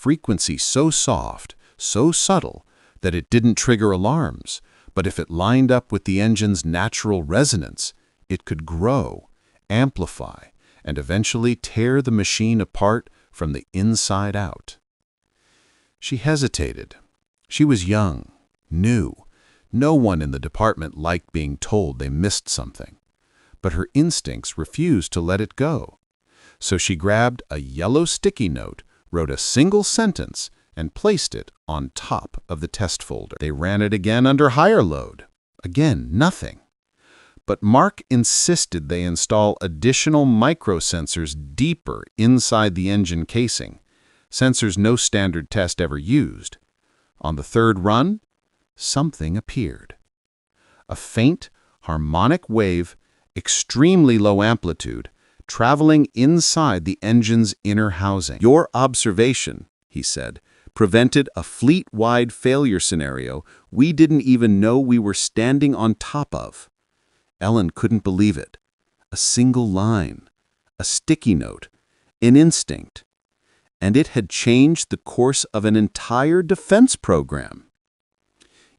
frequency so soft, so subtle, that it didn't trigger alarms, but if it lined up with the engine's natural resonance, it could grow, amplify, and eventually tear the machine apart from the inside out. She hesitated. She was young, new. No one in the department liked being told they missed something, but her instincts refused to let it go. So she grabbed a yellow sticky note, wrote a single sentence, and placed it on top of the test folder. They ran it again under higher load. Again, nothing. But Mark insisted they install additional microsensors deeper inside the engine casing, sensors no standard test ever used. On the third run, something appeared. A faint, harmonic wave, extremely low amplitude, traveling inside the engine's inner housing. "Your observation," he said, "prevented a fleet-wide failure scenario we didn't even know we were standing on top of." Ellen couldn't believe it. A single line, a sticky note, an instinct. And it had changed the course of an entire defense program.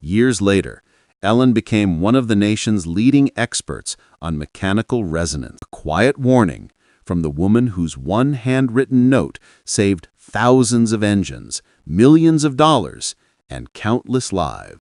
Years later, Ellen became one of the nation's leading experts on mechanical resonance. A quiet warning from the woman whose one handwritten note saved thousands of engines, millions of dollars, and countless lives.